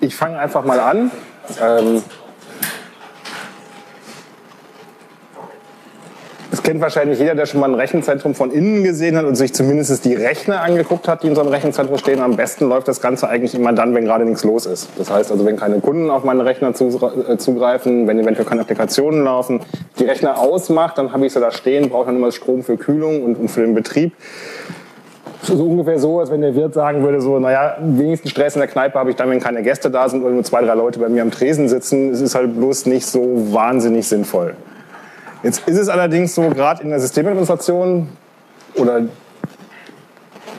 Ich fange einfach mal an. Das kennt wahrscheinlich jeder, der schon mal ein Rechenzentrum von innen gesehen hat und sich zumindest die Rechner angeguckt hat, die in so einem Rechenzentrum stehen. Am besten läuft das Ganze eigentlich immer dann, wenn gerade nichts los ist. Das heißt also, wenn keine Kunden auf meine Rechner zugreifen, wenn eventuell keine Applikationen laufen, die Rechner ausmacht, dann habe ich sie da stehen, brauche dann immer Strom für Kühlung und für den Betrieb. So ungefähr so, als wenn der Wirt sagen würde, so, naja, wenigsten Stress in der Kneipe habe ich dann, wenn keine Gäste da sind oder nur 2, 3 Leute bei mir am Tresen sitzen. Es ist halt bloß nicht so wahnsinnig sinnvoll. Jetzt ist es allerdings so, gerade in der Systemadministration oder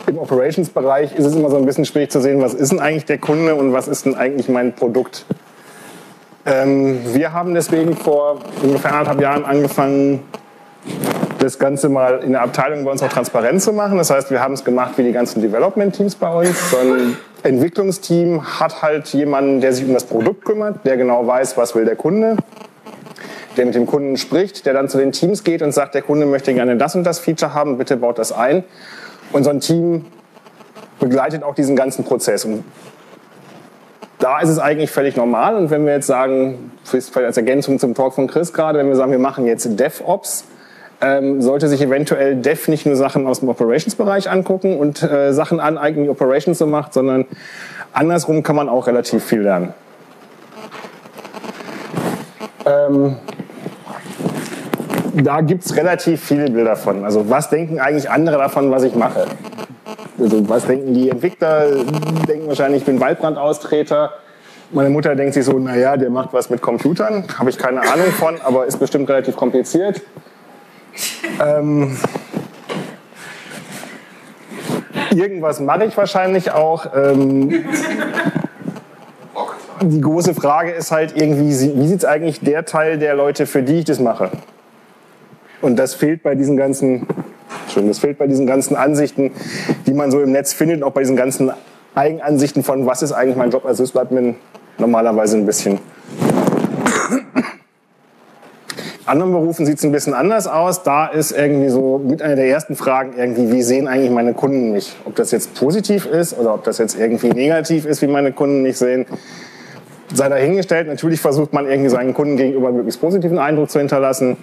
im Operations-Bereich ist es immer so ein bisschen schwierig zu sehen, was ist denn eigentlich der Kunde und was ist denn eigentlich mein Produkt. Wir haben deswegen vor ungefähr 1,5 Jahren angefangen, das Ganze mal in der Abteilung bei uns auch transparent zu machen. Das heißt, wir haben es gemacht wie die ganzen Development-Teams bei uns. So ein Entwicklungsteam hat halt jemanden, der sich um das Produkt kümmert, der genau weiß, was will der Kunde, der mit dem Kunden spricht, der dann zu den Teams geht und sagt, der Kunde möchte gerne das und das Feature haben, bitte baut das ein. Und so ein Team begleitet auch diesen ganzen Prozess. Und da ist es eigentlich völlig normal. Und wenn wir jetzt sagen, vielleicht als Ergänzung zum Talk von Chris gerade, wenn wir sagen, wir machen jetzt DevOps, sollte sich eventuell Dev nicht nur Sachen aus dem Operations-Bereich angucken und Sachen aneignen, die Operations so macht, sondern andersrum kann man auch relativ viel lernen. Da gibt es relativ viele Bilder von. Also was denken eigentlich andere davon, was ich mache? Also was denken die Entwickler? Denken wahrscheinlich, ich bin Waldbrandaustreter. Meine Mutter denkt sich so, naja, der macht was mit Computern. Habe ich keine Ahnung von, aber ist bestimmt relativ kompliziert. Irgendwas mache ich wahrscheinlich auch. Die große Frage ist halt irgendwie, wie sieht es eigentlich der Teil der Leute, für die ich das mache? Und das fehlt bei diesen ganzen, Ansichten, die man so im Netz findet, und auch bei diesen ganzen Eigenansichten von, was ist eigentlich mein Job als Sysadmin, normalerweise ein bisschen. In anderen Berufen sieht es ein bisschen anders aus. Da ist irgendwie so mit einer der ersten Fragen irgendwie, wie sehen eigentlich meine Kunden mich? Ob das jetzt positiv ist oder ob das jetzt irgendwie negativ ist, wie meine Kunden mich sehen, sei dahingestellt. Natürlich versucht man irgendwie seinen Kunden gegenüber einen möglichst positiven Eindruck zu hinterlassen.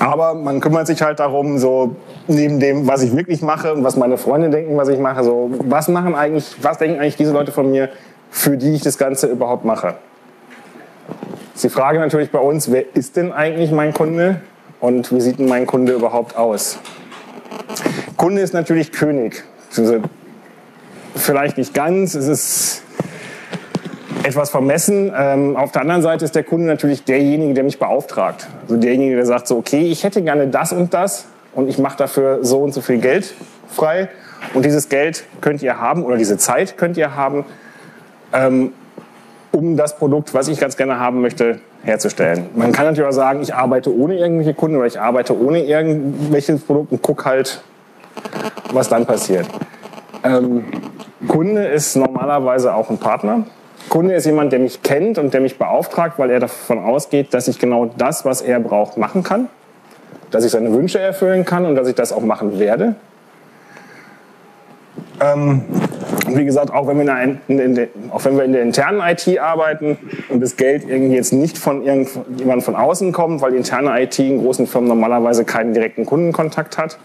Aber man kümmert sich halt darum, so neben dem, was ich wirklich mache und was meine Freunde denken, was ich mache, so was denken eigentlich diese Leute von mir, für die ich das Ganze überhaupt mache? Ist die Frage natürlich bei uns, wer ist denn eigentlich mein Kunde und wie sieht denn mein Kunde überhaupt aus? Kunde ist natürlich König. Vielleicht nicht ganz, es ist etwas vermessen. Auf der anderen Seite ist der Kunde natürlich derjenige, der mich beauftragt. Also derjenige, der sagt so, okay, ich hätte gerne das und ich mache dafür so und so viel Geld frei und dieses Geld könnt ihr haben oder diese Zeit könnt ihr haben, um das Produkt, was ich ganz gerne haben möchte, herzustellen. Man kann natürlich auch sagen, ich arbeite ohne irgendwelche Kunden oder ich arbeite ohne irgendwelches Produkt und gucke halt, was dann passiert. Kunde ist normalerweise auch ein Partner. Kunde ist jemand, der mich kennt und der mich beauftragt, weil er davon ausgeht, dass ich genau das, was er braucht, machen kann, dass ich seine Wünsche erfüllen kann und dass ich das auch machen werde. Wie gesagt, auch wenn wir in der internen IT arbeiten und das Geld irgendwie jetzt nicht von irgendjemandem von außen kommt, weil die interne IT in großen Firmen normalerweise keinen direkten Kundenkontakt hat,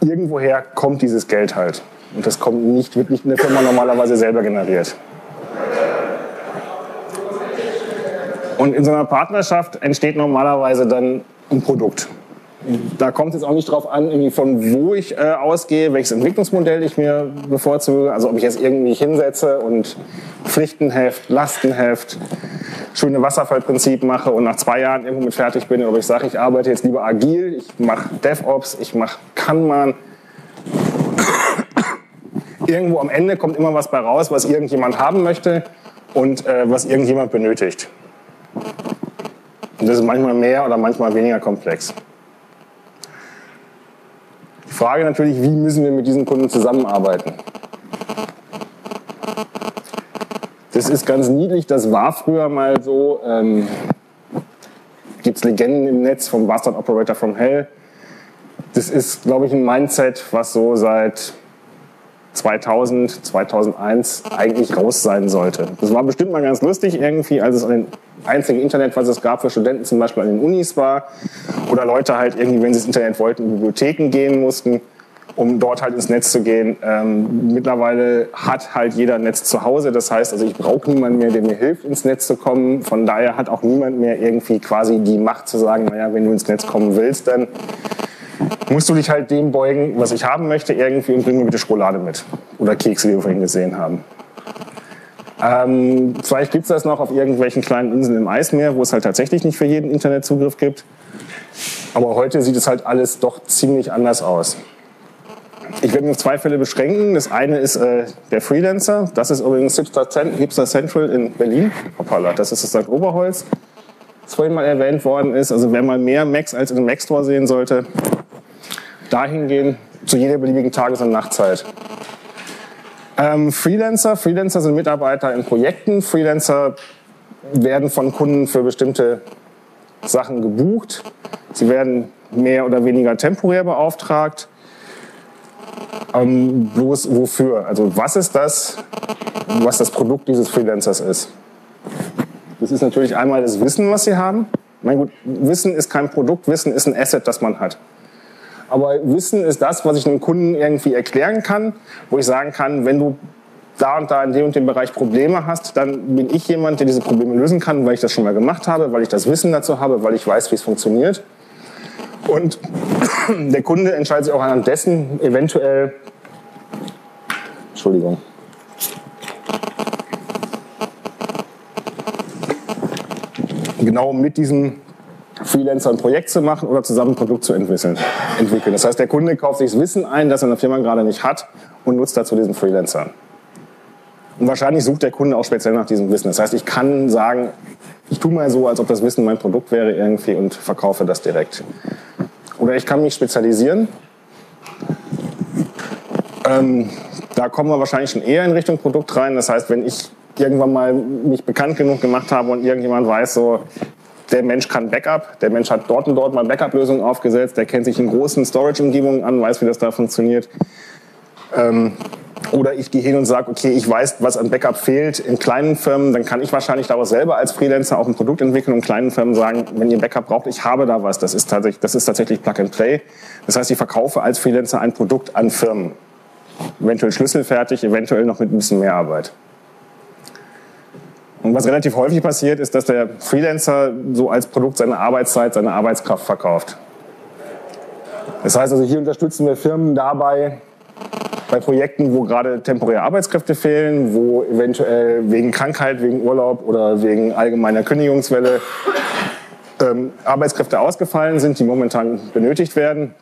irgendwoher kommt dieses Geld halt. Und das kommt nicht wirklich in der Firma normalerweise selber generiert. Und in so einer Partnerschaft entsteht normalerweise dann ein Produkt. Da kommt es jetzt auch nicht drauf an, irgendwie von wo ich ausgehe, welches Entwicklungsmodell ich mir bevorzuge. Also ob ich jetzt irgendwie hinsetze und Pflichtenheft, Lastenheft, schöne Wasserfallprinzip mache und nach 2 Jahren irgendwo mit fertig bin. Oder ob ich sage, ich arbeite jetzt lieber agil, ich mache DevOps, ich mache Kanban. Irgendwo am Ende kommt immer was bei raus, was irgendjemand haben möchte und was irgendjemand benötigt. Und das ist manchmal mehr oder manchmal weniger komplex. Die Frage natürlich, wie müssen wir mit diesen Kunden zusammenarbeiten? Das ist ganz niedlich, das war früher mal so. Gibt es Legenden im Netz vom Bastard Operator from Hell. Das ist, glaube ich, ein Mindset, was so seit 2000, 2001 eigentlich raus sein sollte. Das war bestimmt mal ganz lustig irgendwie, als es an den einzigen Internet, was es gab für Studenten zum Beispiel an den Unis war, oder Leute halt irgendwie, wenn sie das Internet wollten, in Bibliotheken gehen mussten, um dort halt ins Netz zu gehen. Mittlerweile hat halt jeder ein Netz zu Hause, das heißt, also ich brauche niemanden mehr, der mir hilft, ins Netz zu kommen, von daher hat auch niemand mehr irgendwie quasi die Macht zu sagen, naja, wenn du ins Netz kommen willst, dann musst du dich halt dem beugen, was ich haben möchte irgendwie, und bring mir bitte Schokolade mit. Oder Kekse, wie wir vorhin gesehen haben. Vielleicht gibt es das noch auf irgendwelchen kleinen Inseln im Eismeer, wo es halt tatsächlich nicht für jeden Internetzugriff gibt. Aber heute sieht es halt alles doch ziemlich anders aus. Ich werde mich auf zwei Fälle beschränken. Das eine ist der Freelancer. Das ist übrigens Hipster Central in Berlin. Hoppala, das ist das St. Oberholz, das vorhin mal erwähnt worden ist. Also wer mal mehr Macs als in einem Mac-Store sehen sollte, dahin gehen, zu jeder beliebigen Tages- und Nachtzeit. Freelancer sind Mitarbeiter in Projekten. Freelancer werden von Kunden für bestimmte Sachen gebucht. Sie werden mehr oder weniger temporär beauftragt. Bloß wofür? Also was ist das, was das Produkt dieses Freelancers ist? Das ist natürlich einmal das Wissen, was sie haben. Mein Gott, Wissen ist kein Produkt, Wissen ist ein Asset, das man hat. Aber Wissen ist das, was ich einem Kunden irgendwie erklären kann, wo ich sagen kann, wenn du da und da in dem und dem Bereich Probleme hast, dann bin ich jemand, der diese Probleme lösen kann, weil ich das schon mal gemacht habe, weil ich das Wissen dazu habe, weil ich weiß, wie es funktioniert. Und der Kunde entscheidet sich auch anhand dessen eventuell, Entschuldigung, genau mit diesem Freelancer ein Projekt zu machen oder zusammen ein Produkt zu entwickeln. Das heißt, der Kunde kauft sich das Wissen ein, das er in der Firma gerade nicht hat, und nutzt dazu diesen Freelancer. Und wahrscheinlich sucht der Kunde auch speziell nach diesem Wissen. Das heißt, ich kann sagen, ich tue mal so, als ob das Wissen mein Produkt wäre irgendwie und verkaufe das direkt. Oder ich kann mich spezialisieren. Da kommen wir wahrscheinlich schon eher in Richtung Produkt rein. Das heißt, wenn ich irgendwann mal mich bekannt genug gemacht habe und irgendjemand weiß so, der Mensch kann Backup, der Mensch hat dort und dort mal Backup-Lösungen aufgesetzt, der kennt sich in großen Storage-Umgebungen an, weiß, wie das da funktioniert. Oder ich gehe hin und sage, okay, ich weiß, was an Backup fehlt in kleinen Firmen, dann kann ich wahrscheinlich daraus selber als Freelancer auch ein Produkt entwickeln und kleinen Firmen sagen, wenn ihr Backup braucht, ich habe da was, das ist tatsächlich Plug and Play. Das heißt, ich verkaufe als Freelancer ein Produkt an Firmen. Eventuell schlüsselfertig, eventuell noch mit ein bisschen mehr Arbeit. Und was relativ häufig passiert, ist, dass der Freelancer so als Produkt seine Arbeitszeit, seine Arbeitskraft verkauft. Das heißt also, hier unterstützen wir Firmen dabei, bei Projekten, wo gerade temporäre Arbeitskräfte fehlen, wo eventuell wegen Krankheit, wegen Urlaub oder wegen allgemeiner Kündigungswelle Arbeitskräfte ausgefallen sind, die momentan benötigt werden.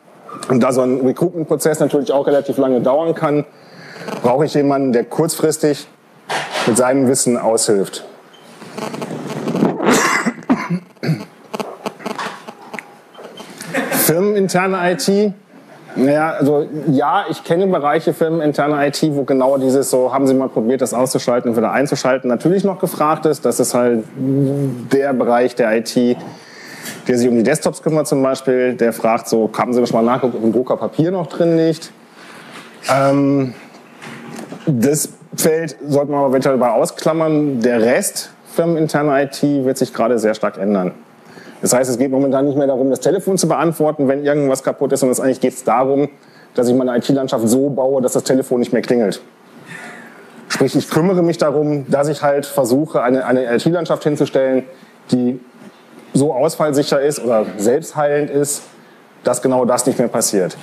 Und da so ein Recruitment-Prozess natürlich auch relativ lange dauern kann, brauche ich jemanden, der kurzfristig mit seinem Wissen aushilft. Firmeninterne IT. Naja, also ja, ich kenne Bereiche firmeninterne IT, wo genau dieses so, haben Sie mal probiert, das auszuschalten und wieder einzuschalten, natürlich noch gefragt ist. Das ist halt der Bereich der IT, der sich um die Desktops kümmert zum Beispiel. Der fragt so, haben Sie mal nachgucken, ob im Drucker Papier noch drin liegt. Das Feld sollte man aber eventuell dabei ausklammern. Der Rest firmeninterne IT wird sich gerade sehr stark ändern. Das heißt, es geht momentan nicht mehr darum, das Telefon zu beantworten, wenn irgendwas kaputt ist, sondern eigentlich geht es darum, dass ich meine IT-Landschaft so baue, dass das Telefon nicht mehr klingelt. Sprich, ich kümmere mich darum, dass ich halt versuche, eine IT-Landschaft hinzustellen, die so ausfallsicher ist oder selbstheilend ist, dass genau das nicht mehr passiert.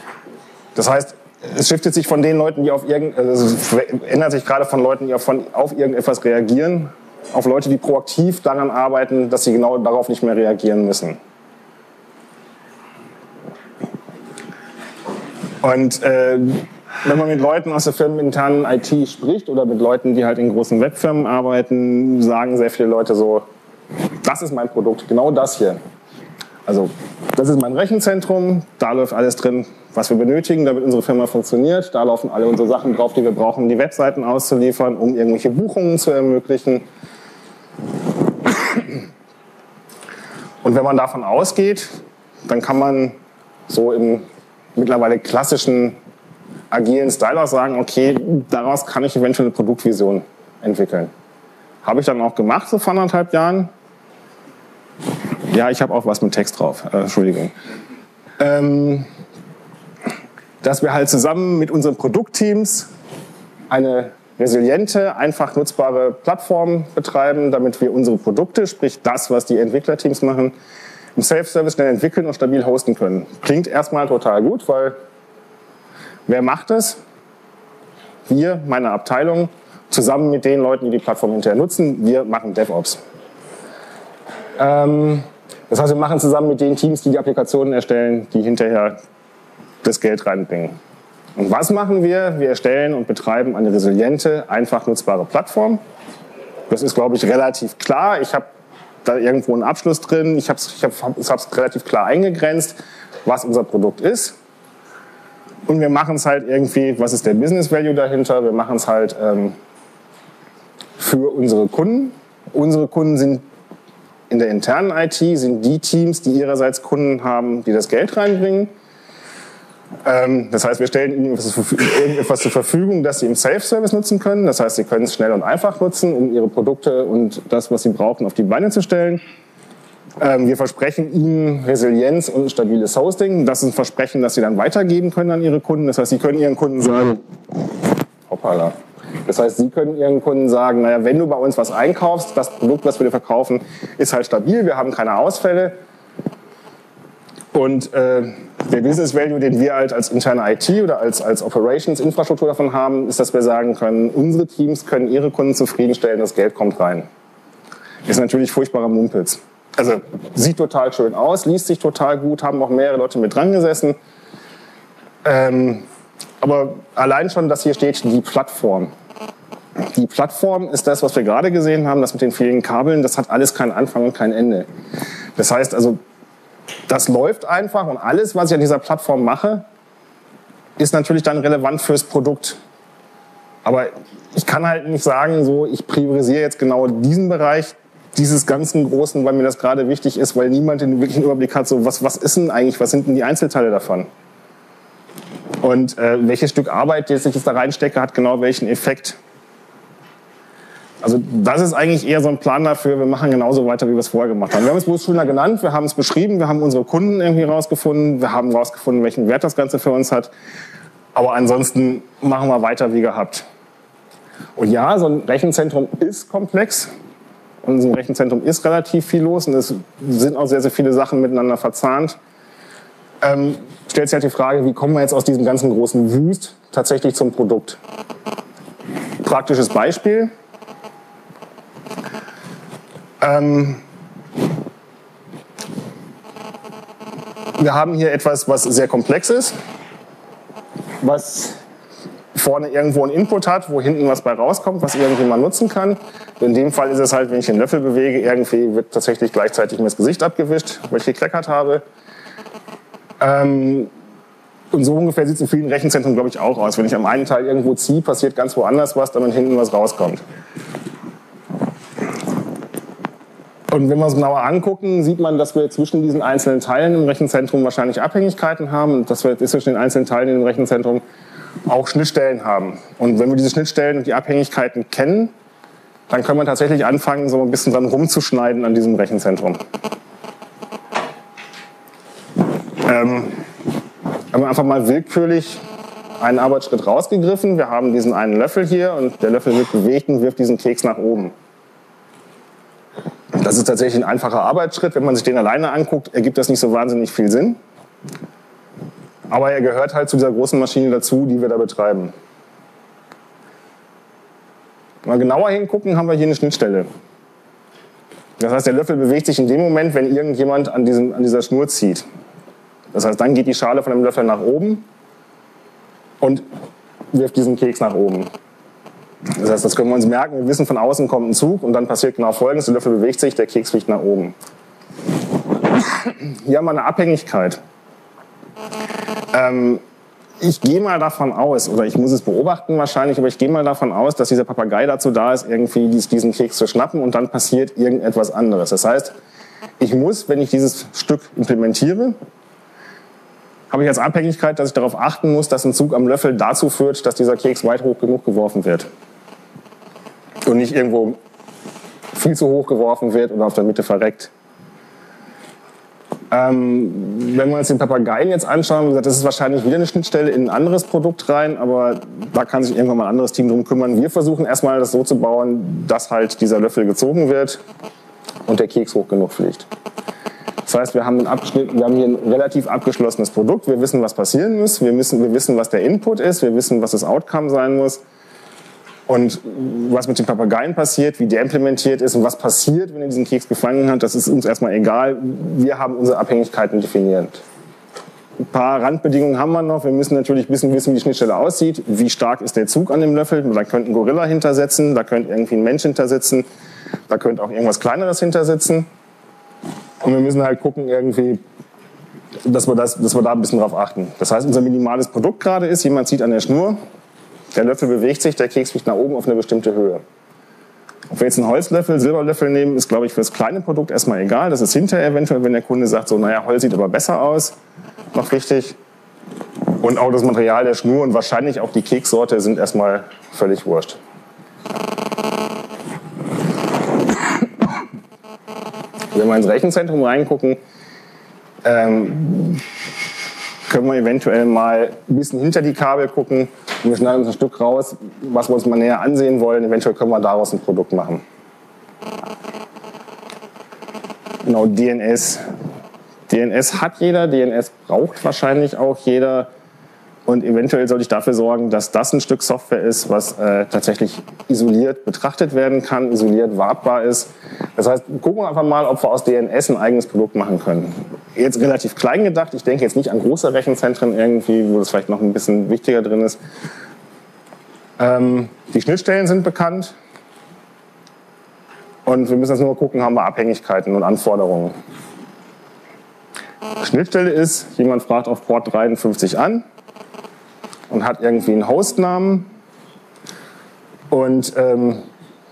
Das heißt, es shiftet sich von den Leuten, die auf irgendetwas reagieren, auf Leute, die proaktiv daran arbeiten, dass sie genau darauf nicht mehr reagieren müssen. Und wenn man mit Leuten aus der firmeninternen IT spricht oder mit Leuten, die halt in großen Webfirmen arbeiten, sagen sehr viele Leute so, das ist mein Produkt, genau das hier. Also das ist mein Rechenzentrum, da läuft alles drin, was wir benötigen, damit unsere Firma funktioniert. Da laufen alle unsere Sachen drauf, die wir brauchen, um die Webseiten auszuliefern, um irgendwelche Buchungen zu ermöglichen. Und wenn man davon ausgeht, dann kann man so im mittlerweile klassischen agilen Styler sagen, okay, daraus kann ich eventuell eine Produktvision entwickeln. Habe ich dann auch gemacht, so vor 1,5 Jahren. Ja, ich habe auch was mit Text drauf, Entschuldigung. Dass wir halt zusammen mit unseren Produktteams eine resiliente, einfach nutzbare Plattform betreiben, damit wir unsere Produkte, sprich das, was die Entwicklerteams machen, im Self-Service schnell entwickeln und stabil hosten können. Klingt erstmal total gut, weil wer macht es? Wir, meine Abteilung, zusammen mit den Leuten, die die Plattform hinterher nutzen, wir machen DevOps. Das heißt, wir machen zusammen mit den Teams, die die Applikationen erstellen, die hinterher das Geld reinbringen. Und was machen wir? Wir erstellen und betreiben eine resiliente, einfach nutzbare Plattform. Das ist, glaube ich, relativ klar. Ich habe da irgendwo einen Abschluss drin. Ich hab's relativ klar eingegrenzt, was unser Produkt ist. Und wir machen es halt irgendwie, was ist der Business Value dahinter? Wir machen es halt für unsere Kunden. Unsere Kunden sind in der internen IT, sind die Teams, die ihrerseits Kunden haben, die das Geld reinbringen. Das heißt, wir stellen ihnen etwas zur Verfügung, das sie im Self-Service nutzen können. Das heißt, sie können es schnell und einfach nutzen, um ihre Produkte und das, was sie brauchen, auf die Beine zu stellen. Wir versprechen ihnen Resilienz und stabiles Hosting. Das ist ein Versprechen, das sie dann weitergeben können an ihre Kunden. Das heißt, sie können ihren Kunden sagen, hoppala. Das heißt, sie können ihren Kunden sagen, naja, wenn du bei uns was einkaufst, das Produkt, was wir dir verkaufen, ist halt stabil, wir haben keine Ausfälle. Und der Business Value, den wir halt als interne IT oder als Operations-Infrastruktur davon haben, ist, dass wir sagen können, unsere Teams können ihre Kunden zufriedenstellen, das Geld kommt rein. Ist natürlich furchtbarer Mumpitz. Also sieht total schön aus, liest sich total gut, haben auch mehrere Leute mit dran gesessen. Aber allein schon, dass hier steht, die Plattform. Die Plattform ist das, was wir gerade gesehen haben, das mit den vielen Kabeln, das hat alles keinen Anfang und kein Ende. Das heißt also, das läuft einfach und alles, was ich an dieser Plattform mache, ist natürlich dann relevant fürs Produkt. Aber ich kann halt nicht sagen, so, ich priorisiere jetzt genau diesen Bereich, dieses ganzen Großen, weil mir das gerade wichtig ist, weil niemand den wirklichen Überblick hat, so, was ist denn eigentlich, was sind denn die Einzelteile davon? Und welches Stück Arbeit, das ich jetzt da reinstecke, hat genau welchen Effekt. Also das ist eigentlich eher so ein Plan dafür, wir machen genauso weiter, wie wir es vorher gemacht haben. Wir haben es bloß schöner genannt, wir haben es beschrieben, wir haben unsere Kunden irgendwie rausgefunden, wir haben rausgefunden, welchen Wert das Ganze für uns hat. Aber ansonsten machen wir weiter wie gehabt. Und ja, so ein Rechenzentrum ist komplex. Und in so einem Rechenzentrum ist relativ viel los und es sind auch sehr, sehr viele Sachen miteinander verzahnt. Stellt sich halt die Frage, wie kommen wir jetzt aus diesem ganzen großen Wust tatsächlich zum Produkt? Praktisches Beispiel. Wir haben hier etwas, was sehr komplex ist, was vorne irgendwo einen Input hat, wo hinten was bei rauskommt, was irgendwie mal nutzen kann. In dem Fall ist es halt, wenn ich den Löffel bewege, irgendwie wird tatsächlich gleichzeitig mir das Gesicht abgewischt, weil ich gekleckert habe. Und so ungefähr sieht es in vielen Rechenzentren, glaube ich, auch aus. Wenn ich am einen Teil irgendwo ziehe, passiert ganz woanders was, damit hinten was rauskommt. Und wenn wir uns genauer angucken, sieht man, dass wir zwischen diesen einzelnen Teilen im Rechenzentrum wahrscheinlich Abhängigkeiten haben und dass wir zwischen den einzelnen Teilen im Rechenzentrum auch Schnittstellen haben. Und wenn wir diese Schnittstellen und die Abhängigkeiten kennen, dann können wir tatsächlich anfangen, so ein bisschen dran rumzuschneiden an diesem Rechenzentrum. Haben wir einfach mal willkürlich einen Arbeitsschritt rausgegriffen. Wir haben diesen einen Löffel hier und der Löffel wird bewegt und wirft diesen Keks nach oben. Das ist tatsächlich ein einfacher Arbeitsschritt. Wenn man sich den alleine anguckt, ergibt das nicht so wahnsinnig viel Sinn. Aber er gehört halt zu dieser großen Maschine dazu, die wir da betreiben. Wenn wir genauer hingucken, haben wir hier eine Schnittstelle. Das heißt, der Löffel bewegt sich in dem Moment, wenn irgendjemand an dieser Schnur zieht. Das heißt, dann geht die Schale von dem Löffel nach oben und wirft diesen Keks nach oben. Das heißt, das können wir uns merken, wir wissen, von außen kommt ein Zug und dann passiert genau Folgendes, der Löffel bewegt sich, der Keks fliegt nach oben. Hier haben wir eine Abhängigkeit. Ich gehe mal davon aus, oder ich muss es beobachten wahrscheinlich, aber ich gehe mal davon aus, dass dieser Papagei dazu da ist, irgendwie diesen Keks zu schnappen und dann passiert irgendetwas anderes. Das heißt, ich muss, wenn ich dieses Stück implementiere, habe ich als Abhängigkeit, dass ich darauf achten muss, dass ein Zug am Löffel dazu führt, dass dieser Keks weit hoch genug geworfen wird. Und nicht irgendwo viel zu hoch geworfen wird oder auf der Mitte verreckt. Wenn wir uns den Papageien jetzt anschauen, das ist wahrscheinlich wieder eine Schnittstelle in ein anderes Produkt rein, aber da kann sich irgendwann mal ein anderes Team drum kümmern. Wir versuchen erstmal das so zu bauen, dass halt dieser Löffel gezogen wird und der Keks hoch genug fliegt. Das heißt, wir haben hier ein relativ abgeschlossenes Produkt, wir wissen, was passieren muss, wir wissen, was der Input ist, wir wissen, was das Outcome sein muss. Und was mit den Papageien passiert, wie der implementiert ist und was passiert, wenn er diesen Keks gefangen hat, das ist uns erstmal egal. Wir haben unsere Abhängigkeiten definiert. Ein paar Randbedingungen haben wir noch. Wir müssen natürlich wissen, wie die Schnittstelle aussieht. Wie stark ist der Zug an dem Löffel? Da könnte ein Gorilla hintersetzen, da könnte irgendwie ein Mensch hintersitzen, da könnte auch irgendwas Kleineres hintersitzen. Und wir müssen halt gucken irgendwie, dass wir da ein bisschen drauf achten. Das heißt, unser minimales Produkt gerade ist, jemand zieht an der Schnur, der Löffel bewegt sich, der Keks fliegt nach oben auf eine bestimmte Höhe. Ob wir jetzt einen Holzlöffel, Silberlöffel nehmen, ist, glaube ich, für das kleine Produkt erstmal egal. Das ist hinterher eventuell, wenn der Kunde sagt, so, naja, Holz sieht aber besser aus, noch wichtig. Und auch das Material der Schnur und wahrscheinlich auch die Kekssorte sind erstmal völlig wurscht. Wenn wir ins Rechenzentrum reingucken, können wir eventuell mal ein bisschen hinter die Kabel gucken. Und wir schneiden uns ein Stück raus, was wir uns mal näher ansehen wollen. Eventuell können wir daraus ein Produkt machen. Genau, DNS. DNS hat jeder, DNS braucht wahrscheinlich auch jeder. Und eventuell sollte ich dafür sorgen, dass das ein Stück Software ist, was tatsächlich isoliert betrachtet werden kann, isoliert wartbar ist. Das heißt, gucken wir einfach mal, ob wir aus DNS ein eigenes Produkt machen können. Jetzt relativ klein gedacht, ich denke jetzt nicht an große Rechenzentren irgendwie, wo das vielleicht noch ein bisschen wichtiger drin ist. Die Schnittstellen sind bekannt. Und wir müssen jetzt nur mal gucken, haben wir Abhängigkeiten und Anforderungen. Schnittstelle ist, jemand fragt auf Port 53 an. Und hat irgendwie einen Hostnamen. Und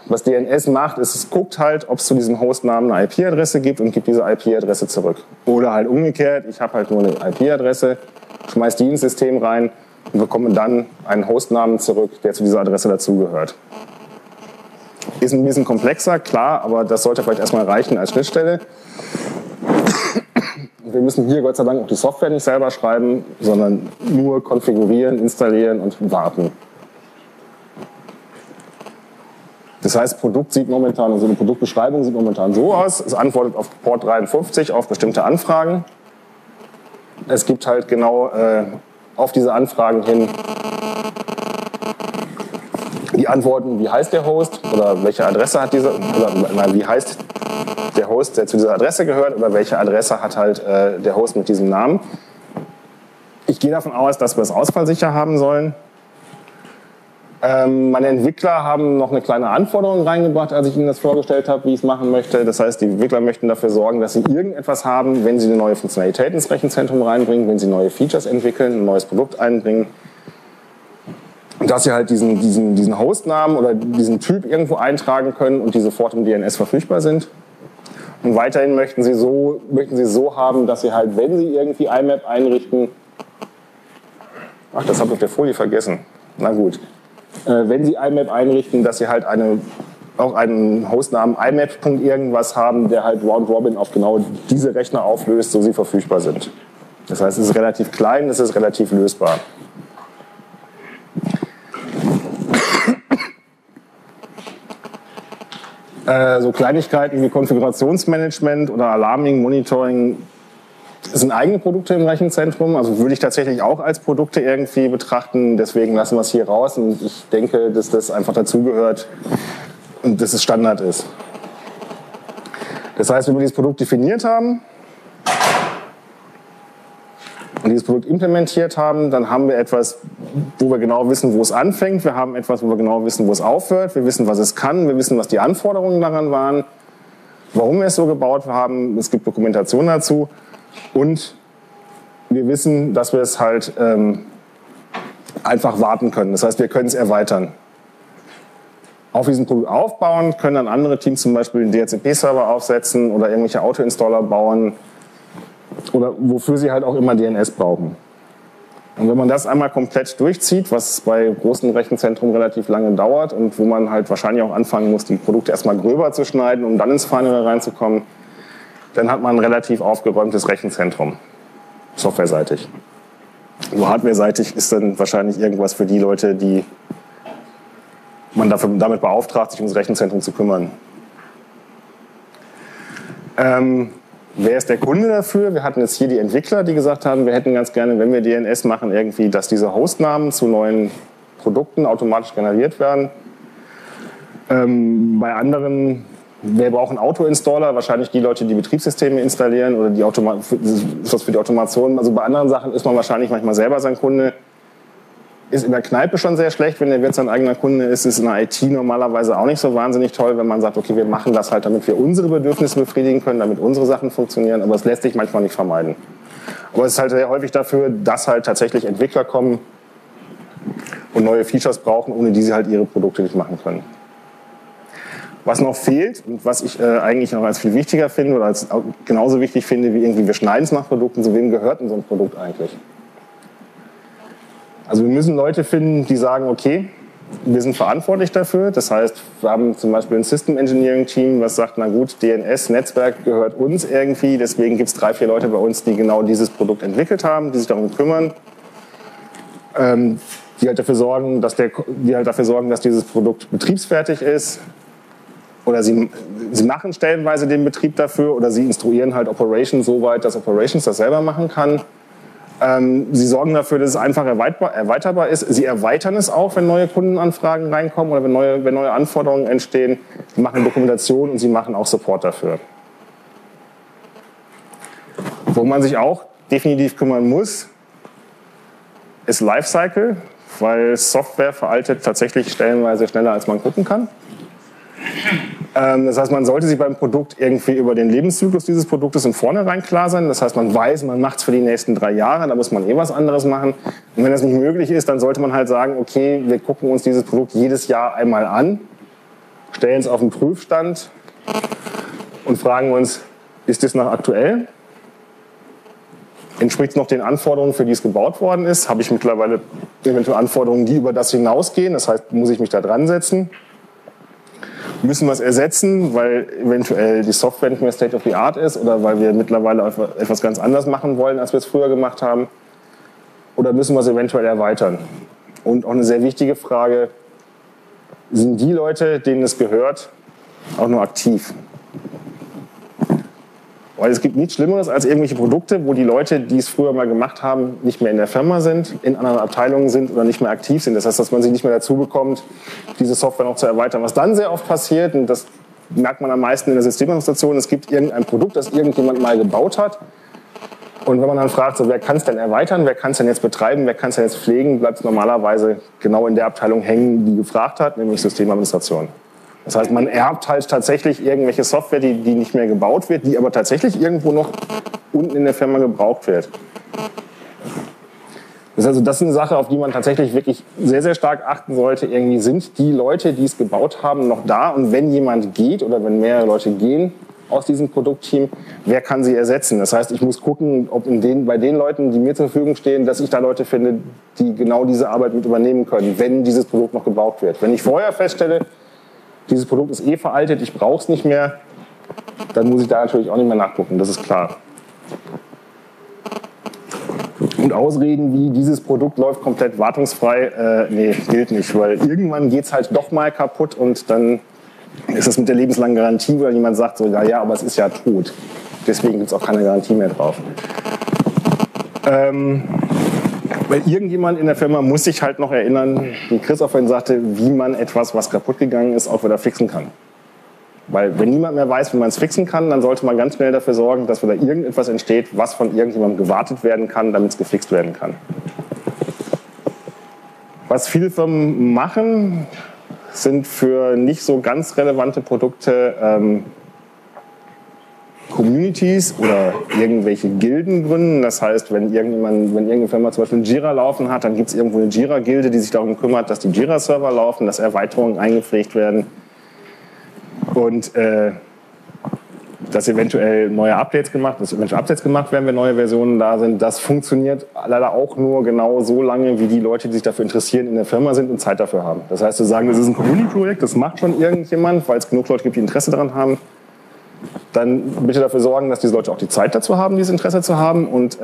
was DNS macht, ist, es guckt halt, ob es zu diesem Hostnamen eine IP-Adresse gibt und gibt diese IP-Adresse zurück. Oder halt umgekehrt, ich habe halt nur eine IP-Adresse, schmeiß die ins System rein und bekomme dann einen Hostnamen zurück, der zu dieser Adresse dazugehört. Ist ein bisschen komplexer, klar, aber das sollte vielleicht erstmal reichen als Schnittstelle. Wir müssen hier Gott sei Dank auch die Software nicht selber schreiben, sondern nur konfigurieren, installieren und warten. Das heißt, eine Produktbeschreibung sieht momentan so aus. Es antwortet auf Port 53 auf bestimmte Anfragen. Es gibt halt genau auf diese Anfragen hin die Antworten, wie heißt der Host oder welche Adresse hat dieser, wie heißt der Host, der zu dieser Adresse gehört, oder welche Adresse hat halt der Host mit diesem Namen. Ich gehe davon aus, dass wir es ausfallsicher haben sollen. Meine Entwickler haben noch eine kleine Anforderung reingebracht, als ich ihnen das vorgestellt habe, wie ich es machen möchte. Das heißt, die Entwickler möchten dafür sorgen, dass sie irgendetwas haben, wenn sie eine neue Funktionalität ins Rechenzentrum reinbringen, wenn sie neue Features entwickeln, ein neues Produkt einbringen. Dass sie halt diesen Hostnamen oder diesen Typ irgendwo eintragen können und die sofort im DNS verfügbar sind. Und weiterhin möchten sie so haben, dass sie halt, wenn sie irgendwie IMAP einrichten, ach, das habe ich auf der Folie vergessen, na gut, wenn sie IMAP einrichten, dass sie halt auch einen Hostnamen IMAP.irgendwas haben, der halt Round Robin auf genau diese Rechner auflöst, so sie verfügbar sind. Das heißt, es ist relativ klein, es ist relativ lösbar. So Kleinigkeiten wie Konfigurationsmanagement oder Alarming, Monitoring sind eigene Produkte im Rechenzentrum. Also würde ich tatsächlich auch als Produkte irgendwie betrachten. Deswegen lassen wir es hier raus und ich denke, dass das einfach dazugehört und dass es Standard ist. Das heißt, wenn wir dieses Produkt definiert haben und dieses Produkt implementiert haben, dann haben wir etwas, wo wir genau wissen, wo es anfängt. Wir haben etwas, wo wir genau wissen, wo es aufhört. Wir wissen, was es kann. Wir wissen, was die Anforderungen daran waren, warum wir es so gebaut haben. Es gibt Dokumentation dazu. Und wir wissen, dass wir es halt einfach warten können. Das heißt, wir können es erweitern. Auf diesen Produkt aufbauen, können dann andere Teams zum Beispiel einen DHCP-Server aufsetzen oder irgendwelche Auto-Installer bauen. Oder wofür sie halt auch immer DNS brauchen. Und wenn man das einmal komplett durchzieht, was bei großen Rechenzentren relativ lange dauert und wo man halt wahrscheinlich auch anfangen muss, die Produkte erstmal gröber zu schneiden, um dann ins Final reinzukommen, dann hat man ein relativ aufgeräumtes Rechenzentrum, softwareseitig. So hardwareseitig ist dann wahrscheinlich irgendwas für die Leute, die man damit beauftragt, sich ums Rechenzentrum zu kümmern. Wer ist der Kunde dafür? Wir hatten jetzt hier die Entwickler, die gesagt haben, wir hätten ganz gerne, wenn wir DNS machen, irgendwie, dass diese Hostnamen zu neuen Produkten automatisch generiert werden. Bei anderen, wer braucht einen Auto-Installer? Wahrscheinlich die Leute, die Betriebssysteme installieren oder die Automation. Also bei anderen Sachen ist man wahrscheinlich manchmal selber sein Kunde. Ist in der Kneipe schon sehr schlecht, wenn der Wirt sein eigener Kunde ist, ist in der IT normalerweise auch nicht so wahnsinnig toll, wenn man sagt, okay, wir machen das halt, damit wir unsere Bedürfnisse befriedigen können, damit unsere Sachen funktionieren, aber es lässt sich manchmal nicht vermeiden. Aber es ist halt sehr häufig dafür, dass halt tatsächlich Entwickler kommen und neue Features brauchen, ohne die sie halt ihre Produkte nicht machen können. Was noch fehlt und was ich eigentlich noch als viel wichtiger finde oder als genauso wichtig finde, wie irgendwie wir schneiden es nach Produkten, zu wem gehört denn so ein Produkt eigentlich? Also wir müssen Leute finden, die sagen, okay, wir sind verantwortlich dafür. Das heißt, wir haben zum Beispiel ein System Engineering Team, was sagt, na gut, DNS, Netzwerk gehört uns irgendwie. Deswegen gibt es 3, 4 Leute bei uns, die genau dieses Produkt entwickelt haben, die sich darum kümmern, die halt dafür sorgen, dass dieses Produkt betriebsfertig ist. Oder sie machen stellenweise den Betrieb dafür oder sie instruieren halt Operations so weit, dass Operations das selber machen kann. Sie sorgen dafür, dass es einfach erweiterbar ist. Sie erweitern es auch, wenn neue Kundenanfragen reinkommen oder wenn neue Anforderungen entstehen. Sie machen Dokumentation und sie machen auch Support dafür. Wo man sich auch definitiv kümmern muss, ist Lifecycle, weil Software veraltet tatsächlich stellenweise schneller, als man gucken kann. Das heißt, man sollte sich beim Produkt irgendwie über den Lebenszyklus dieses Produktes im Vornherein klar sein. Das heißt, man weiß, man macht es für die nächsten 3 Jahre, da muss man eh was anderes machen. Und wenn das nicht möglich ist, dann sollte man halt sagen, okay, wir gucken uns dieses Produkt jedes Jahr einmal an, stellen es auf den Prüfstand und fragen uns, ist das noch aktuell? Entspricht es noch den Anforderungen, für die es gebaut worden ist? Habe ich mittlerweile eventuell Anforderungen, die über das hinausgehen? Das heißt, muss ich mich da dran setzen? Müssen wir es ersetzen, weil eventuell die Software nicht mehr State of the Art ist oder weil wir mittlerweile etwas ganz anders machen wollen, als wir es früher gemacht haben? Oder müssen wir es eventuell erweitern? Und auch eine sehr wichtige Frage, sind die Leute, denen es gehört, auch nur aktiv? Weil es gibt nichts Schlimmeres als irgendwelche Produkte, wo die Leute, die es früher mal gemacht haben, nicht mehr in der Firma sind, in anderen Abteilungen sind oder nicht mehr aktiv sind. Das heißt, dass man sie nicht mehr dazu bekommt, diese Software noch zu erweitern. Was dann sehr oft passiert, und das merkt man am meisten in der Systemadministration, es gibt irgendein Produkt, das irgendjemand mal gebaut hat. Und wenn man dann fragt, so, wer kann es denn erweitern, wer kann es denn jetzt betreiben, wer kann es denn jetzt pflegen, bleibt es normalerweise genau in der Abteilung hängen, die gefragt hat, nämlich Systemadministration. Das heißt, man erbt halt tatsächlich irgendwelche Software, die nicht mehr gebaut wird, die aber tatsächlich irgendwo noch unten in der Firma gebraucht wird. Das ist eine Sache, auf die man tatsächlich wirklich sehr, sehr stark achten sollte. Irgendwie sind die Leute, die es gebaut haben, noch da. Und wenn jemand geht oder wenn mehrere Leute gehen aus diesem Produktteam, wer kann sie ersetzen? Das heißt, ich muss gucken, ob bei den Leuten, die mir zur Verfügung stehen, dass ich da Leute finde, die genau diese Arbeit mit übernehmen können, wenn dieses Produkt noch gebaut wird. Wenn ich vorher feststelle, dieses Produkt ist eh veraltet, ich brauche es nicht mehr, dann muss ich da natürlich auch nicht mehr nachgucken, das ist klar. Und Ausreden wie, dieses Produkt läuft komplett wartungsfrei, nee, gilt nicht, weil irgendwann geht es halt doch mal kaputt und dann ist es mit der lebenslangen Garantie, weil jemand sagt so, ja, aber es ist ja tot, deswegen gibt es auch keine Garantie mehr drauf. Weil irgendjemand in der Firma muss sich halt noch erinnern, wie Christoph vorhin sagte, wie man etwas, was kaputt gegangen ist, auch wieder fixen kann. Weil wenn niemand mehr weiß, wie man es fixen kann, dann sollte man ganz schnell dafür sorgen, dass wieder irgendetwas entsteht, was von irgendjemandem gewartet werden kann, damit es gefixt werden kann. Was viele Firmen machen, sind für nicht so ganz relevante Produkte Communities oder irgendwelche Gilden gründen. Das heißt, wenn irgendeine Firma zum Beispiel Jira laufen hat, dann gibt es irgendwo eine Jira-Gilde, die sich darum kümmert, dass die Jira-Server laufen, dass Erweiterungen eingepflegt werden. Und dass eventuell neue Updates gemacht, dass eventuell Updates gemacht werden, wenn neue Versionen da sind. Das funktioniert leider auch nur genau so lange, wie die Leute, die sich dafür interessieren, in der Firma sind und Zeit dafür haben. Das heißt, zu sagen, das ist ein Community-Projekt, das macht schon irgendjemand, weil es genug Leute gibt, die Interesse daran haben, dann bitte dafür sorgen, dass diese Leute auch die Zeit dazu haben, dieses Interesse zu haben, und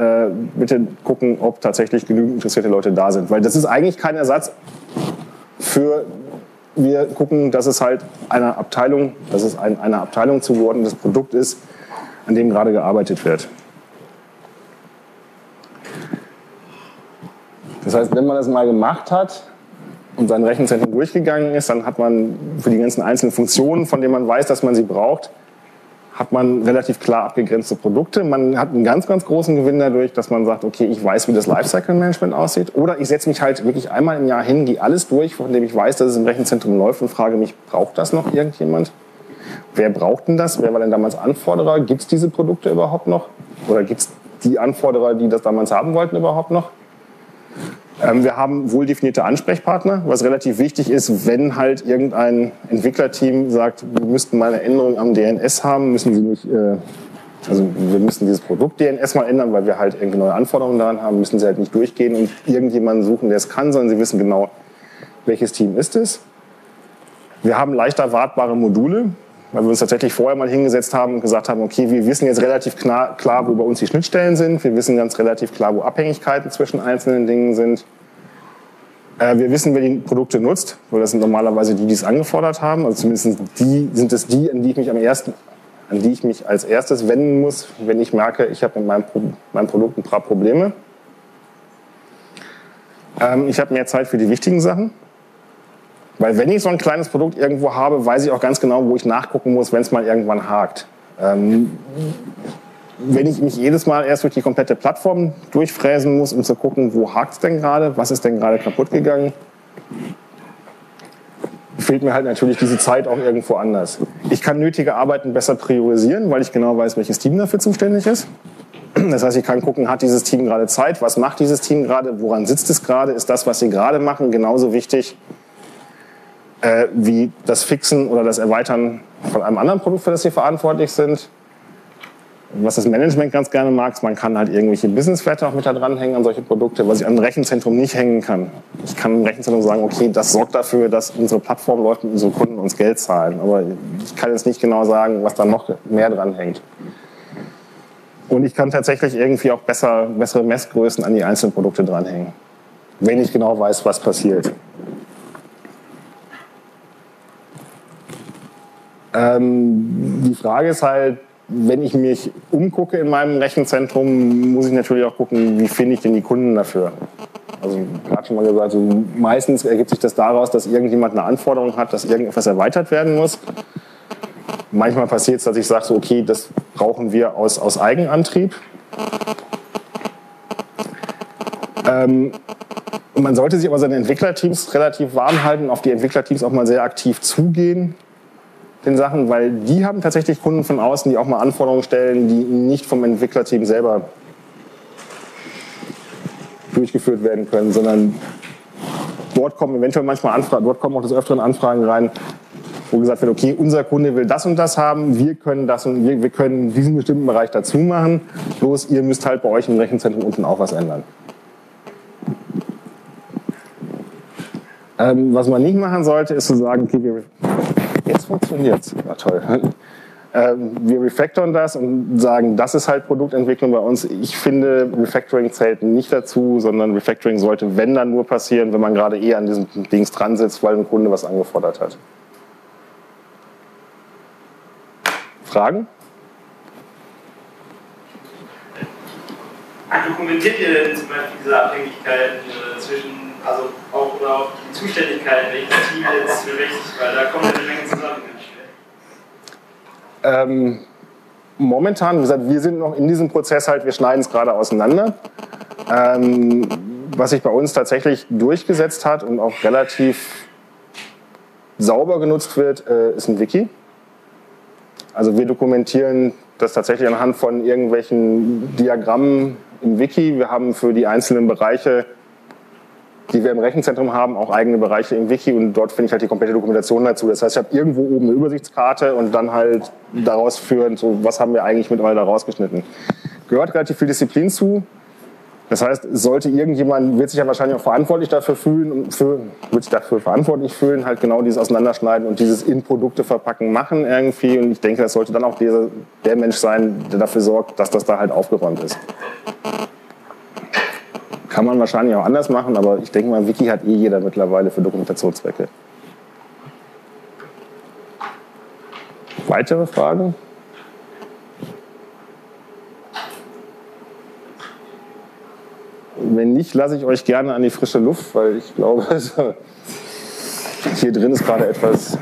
bitte gucken, ob tatsächlich genügend interessierte Leute da sind. Weil das ist eigentlich kein Ersatz für, wir gucken, dass es halt einer Abteilung, dass es einer Abteilung zugeordnetes Produkt ist, an dem gerade gearbeitet wird. Das heißt, wenn man das mal gemacht hat und sein Rechenzentrum durchgegangen ist, dann hat man für die ganzen einzelnen Funktionen, von denen man weiß, dass man sie braucht, hat man relativ klar abgegrenzte Produkte. Man hat einen ganz, ganz großen Gewinn dadurch, dass man sagt, okay, ich weiß, wie das Lifecycle-Management aussieht, oder ich setze mich halt wirklich einmal im Jahr hin, gehe alles durch, von dem ich weiß, dass es im Rechenzentrum läuft, und frage mich, braucht das noch irgendjemand? Wer braucht denn das? Wer war denn damals Anforderer? Gibt es diese Produkte überhaupt noch? Oder gibt es die Anforderer, die das damals haben wollten, überhaupt noch? Wir haben wohl definierte Ansprechpartner, was relativ wichtig ist, wenn halt irgendein Entwicklerteam sagt, wir müssten mal eine Änderung am DNS haben, müssen sie nicht, also wir müssen dieses Produkt DNS mal ändern, weil wir halt irgendwie neue Anforderungen daran haben, müssen sie halt nicht durchgehen und irgendjemanden suchen, der es kann, sondern sie wissen genau, welches Team ist es. Wir haben leichter erwartbare Module, weil wir uns tatsächlich vorher mal hingesetzt haben und gesagt haben, okay, wir wissen jetzt relativ klar, wo bei uns die Schnittstellen sind. Wir wissen ganz relativ klar, wo Abhängigkeiten zwischen einzelnen Dingen sind. Wir wissen, wer die Produkte nutzt, weil das sind normalerweise die, die es angefordert haben. Also zumindest die sind es die, an die ich mich als erstes wenden muss, wenn ich merke, ich habe mit meinem Produkt ein paar Probleme. Ich habe mehr Zeit für die wichtigen Sachen. Weil wenn ich so ein kleines Produkt irgendwo habe, weiß ich auch ganz genau, wo ich nachgucken muss, wenn es mal irgendwann hakt. Wenn ich mich jedes Mal erst durch die komplette Plattform durchfräsen muss, um zu gucken, wo hakt es denn gerade, was ist denn gerade kaputt gegangen, fehlt mir halt natürlich diese Zeit auch irgendwo anders. Ich kann nötige Arbeiten besser priorisieren, weil ich genau weiß, welches Team dafür zuständig ist. Das heißt, ich kann gucken, hat dieses Team gerade Zeit, was macht dieses Team gerade, woran sitzt es gerade, ist das, was sie gerade machen, genauso wichtig wie das Fixen oder das Erweitern von einem anderen Produkt, für das sie verantwortlich sind. Was das Management ganz gerne mag, man kann halt irgendwelche Businesswerte auch mit da dranhängen an solche Produkte, was ich an ein Rechenzentrum nicht hängen kann. Ich kann im Rechenzentrum sagen, okay, das sorgt dafür, dass unsere Plattform läuft und unsere Kunden uns Geld zahlen. Aber ich kann jetzt nicht genau sagen, was da noch mehr dran hängt. Und ich kann tatsächlich irgendwie auch bessere Messgrößen an die einzelnen Produkte dranhängen, wenn ich genau weiß, was passiert. Die Frage ist halt, wenn ich mich umgucke in meinem Rechenzentrum, muss ich natürlich auch gucken, wie finde ich denn die Kunden dafür. Also ich habe schon mal gesagt, also meistens ergibt sich das daraus, dass irgendjemand eine Anforderung hat, dass irgendetwas erweitert werden muss. Manchmal passiert es, dass ich sage, so, okay, das brauchen wir aus Eigenantrieb. Man sollte sich aber seine Entwicklerteams relativ warm halten, auf die Entwicklerteams auch mal sehr aktiv zugehen. Den Sachen, weil die haben tatsächlich Kunden von außen, die auch mal Anforderungen stellen, die nicht vom Entwicklerteam selber durchgeführt werden können, sondern dort kommen eventuell manchmal Anfragen, dort kommen auch des Öfteren Anfragen rein, wo gesagt wird, okay, unser Kunde will das und das haben, wir können das und wir können diesen bestimmten Bereich dazu machen, bloß ihr müsst halt bei euch im Rechenzentrum unten auch was ändern. Was man nicht machen sollte, ist zu sagen, okay, jetzt funktioniert's. Na toll. Wir refactoren das und sagen, das ist halt Produktentwicklung bei uns. Ich finde, Refactoring zählt nicht dazu, sondern Refactoring sollte, wenn dann, nur passieren, wenn man gerade eher an diesem Dings dran sitzt, weil ein Kunde was angefordert hat. Fragen? Dokumentiert ihr denn zum Beispiel diese Abhängigkeiten zwischen, also auch oder auch die Zuständigkeit, welches Team jetzt für welches, weil da kommen eine Menge zusammen. Momentan, wie gesagt, wir sind noch in diesem Prozess halt, wir schneiden es gerade auseinander. Was sich bei uns tatsächlich durchgesetzt hat und auch relativ sauber genutzt wird, ist ein Wiki. Also wir dokumentieren das tatsächlich anhand von irgendwelchen Diagrammen im Wiki. Wir haben für die einzelnen Bereiche die wir im Rechenzentrum haben, auch eigene Bereiche im Wiki und dort finde ich halt die komplette Dokumentation dazu. Das heißt, ich habe irgendwo oben eine Übersichtskarte und dann halt daraus führen, so was haben wir eigentlich mittlerweile rausgeschnitten. Gehört relativ viel Disziplin zu. Das heißt, sollte irgendjemand, wird sich ja wahrscheinlich auch verantwortlich dafür fühlen und halt genau dieses Auseinanderschneiden und dieses in Produkte verpacken machen irgendwie. Und ich denke, das sollte dann auch der Mensch sein, der dafür sorgt, dass das da halt aufgeräumt ist. Kann man wahrscheinlich auch anders machen, aber ich denke mal, Wiki hat eh jeder mittlerweile für Dokumentationszwecke. Weitere Fragen? Wenn nicht, lasse ich euch gerne an die frische Luft, weil ich glaube, hier drin ist gerade etwas...